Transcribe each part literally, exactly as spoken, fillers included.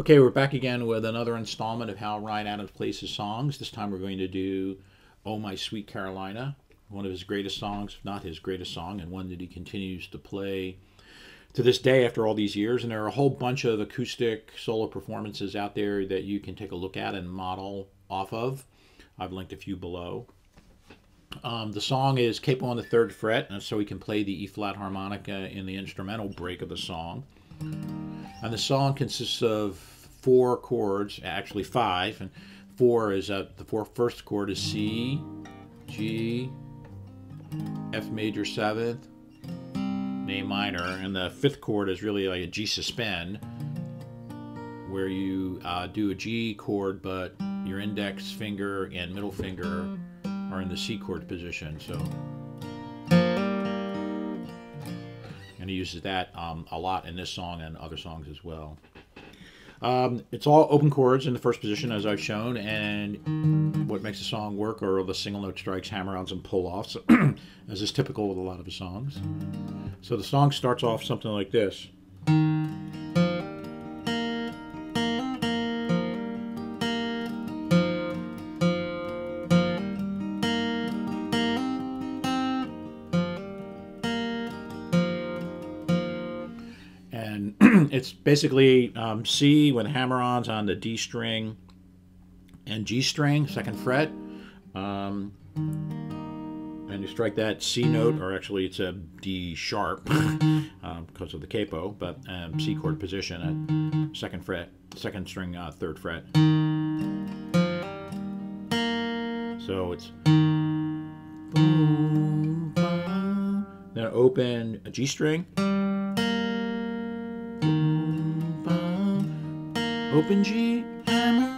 Okay, we're back again with another installment of how Ryan Adams plays his songs. This time we're going to do Oh My Sweet Carolina, one of his greatest songs, if not his greatest song, and one that he continues to play to this day after all these years. And there are a whole bunch of acoustic solo performances out there that you can take a look at and model off of. I've linked a few below. Um, the song is capo on the third fret, and so we can play the E-flat harmonica in the instrumental break of the song. And the song consists of four chords, actually five, and four is uh, the four first chord is C, G, F major seventh, and A minor, and the fifth chord is really like a G suspend, where you uh, do a G chord, but your index finger and middle finger are in the C chord position. So. And he uses that um, a lot in this song and other songs as well. Um, it's all open chords in the first position, as I've shown, and what makes the song work are the single note strikes, hammer-ons, and pull-offs, as is typical with a lot of his songs. So the song starts off something like this. And it's basically um, C with hammer-ons on the D string and G string, second fret. Um, and you strike that C note, or actually it's a D sharp um, because of the capo, but um, C chord position at second fret, second string, uh, third fret. So it's then open a G string. Open G, hammer,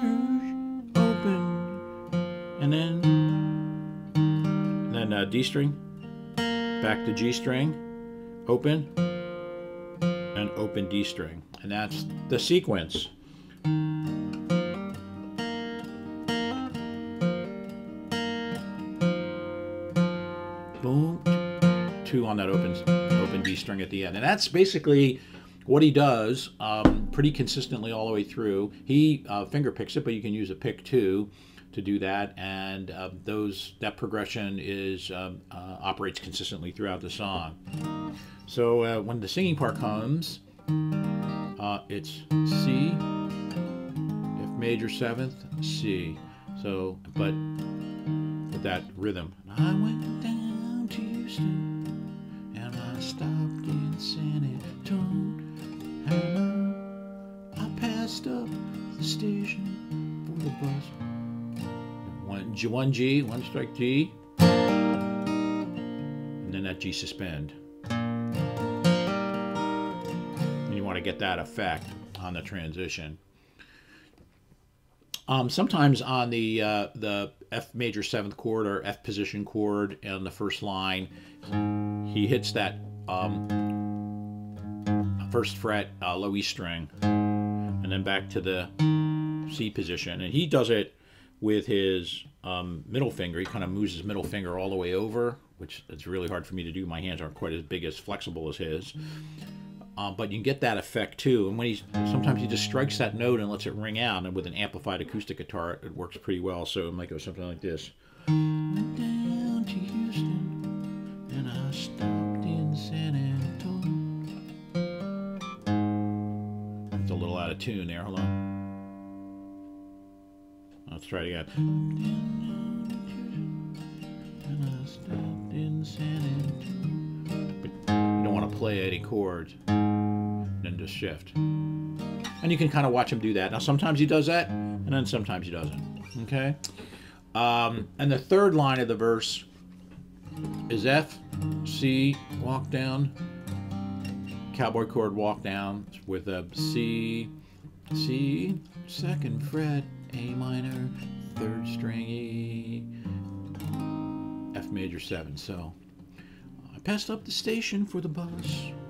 open, and then, and then uh, D string, back to G string, open, and open D string. And that's the sequence. Boom, two on that open, open D string at the end. And that's basically what he does um, pretty consistently all the way through. He uh, finger picks it, but you can use a pick too to do that. And uh, those that progression is uh, uh, operates consistently throughout the song. So uh, when the singing part comes, uh, it's C, F major seventh, C. So, but with that rhythm. I went down to Houston and I stopped in San Antonio. I passed up the station for the bus. One G, one G, one strike G, and then that G suspend. And you want to get that effect on the transition. Um, sometimes on the uh, the F major seventh chord or F position chord in the first line, he hits that. Um, First fret, uh, low E string, and then back to the C position. And he does it with his um, middle finger. He kind of moves his middle finger all the way over, which it's really hard for me to do. My hands aren't quite as big as flexible as his. Um, but you can get that effect too. And when he's sometimes he just strikes that note and lets it ring out. And with an amplified acoustic guitar, it works pretty well. So it might go something like this. Went down to Houston, and I stopped in San Antonio. Out of tune there. Hold on. Let's try it again. But you don't want to play any chords. Then just shift. And you can kind of watch him do that. Now sometimes he does that, and then sometimes he doesn't. Okay? Um, and the third line of the verse is F, C, walk down. Cowboy chord walk down with a C, C, second fret, A minor, third string E, F major seven. So I passed up the station for the bus.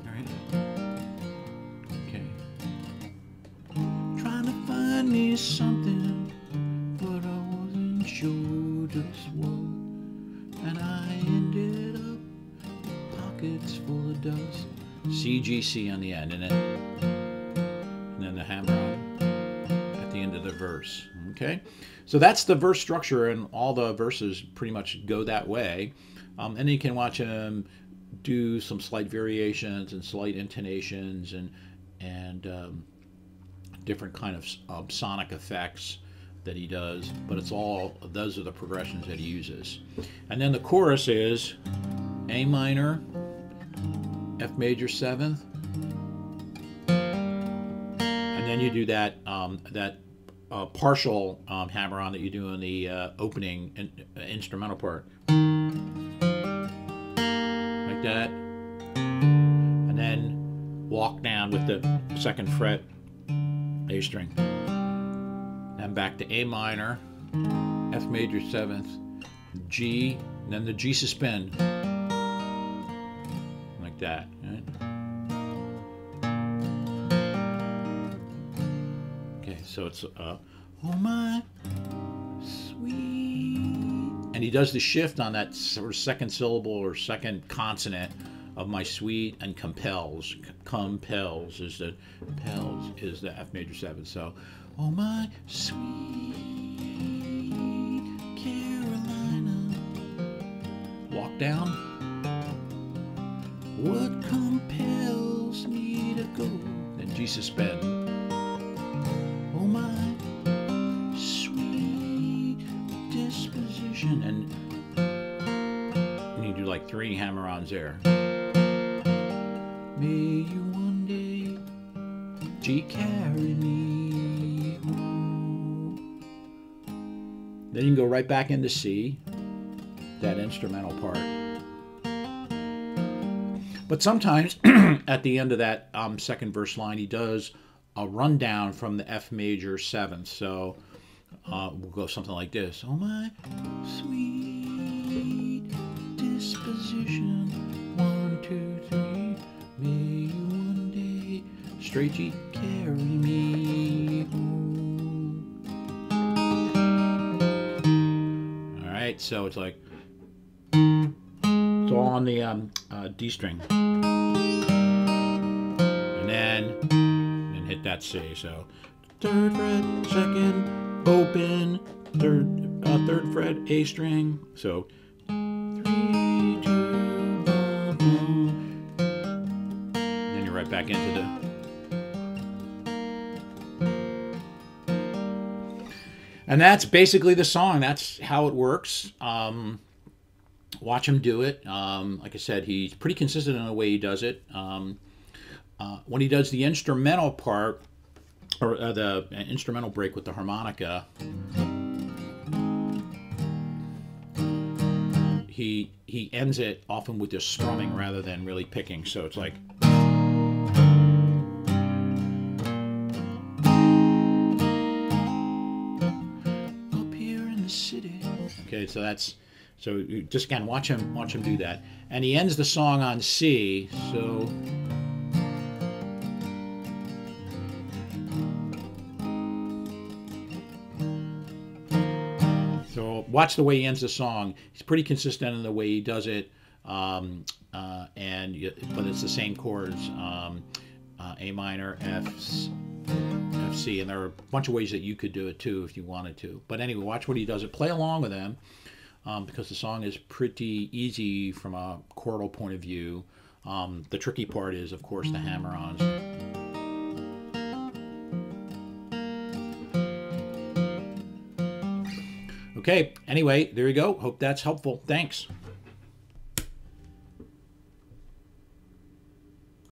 All right. Okay. Trying to find me something, but I wasn't sure just what, and I ended up pockets full of dust. C G C on the end, and then, and then the hammer on. end of the verse. Okay, so that's the verse structure, and all the verses pretty much go that way. Um, and you can watch him do some slight variations and slight intonations and and um, different kind of um, sonic effects that he does, but it's all, those are the progressions that he uses. And then the chorus is A minor, F major seventh, and then you do that um, that uh, partial um, hammer-on that you do in the uh, opening in, uh, instrumental part, like that, and then walk down with the second fret A string, then back to A minor, F major seventh, G, and then the G suspend, like that. Right? Okay, so it's uh, oh my sweet, and he does the shift on that sort of second syllable or second consonant of my sweet, and compels, compels is the, compels is the F major seventh. So, oh my sweet Carolina, walk down. What compels me to go? Then G suspend. Oh my sweet disposition, and, and you do like three hammer-ons there. May you one day, G, carry me home. Then you can go right back into C, that instrumental part. But sometimes at the end of that um, second verse line, he does a rundown from the F major seventh. So uh, we'll go something like this. Oh my sweet disposition, one, two, three. May you one day, straight G, carry me home. All right, so it's like, it's all on the um, uh, D string. And then, and then hit that C, so. Third fret, second, open, third, uh, third fret, A string, so. Back into the, and that's basically the song. That's how it works. Um, watch him do it. Um, like I said, he's pretty consistent in the way he does it. Um, uh, when he does the instrumental part, or uh, the uh, instrumental break with the harmonica, he he ends it often with just strumming rather than really picking. So it's like. Okay, so that's, so you just again watch him watch him do that, and he ends the song on C. So so watch the way he ends the song. He's pretty consistent in the way he does it, um, uh, and you, but it's the same chords: um, uh, A minor, F. C, and there are a bunch of ways that you could do it too if you wanted to. But anyway, watch what he does it. Play along with him um, because the song is pretty easy from a chordal point of view. Um, the tricky part is, of course, the hammer-ons. Okay, anyway, there you go. Hope that's helpful. Thanks.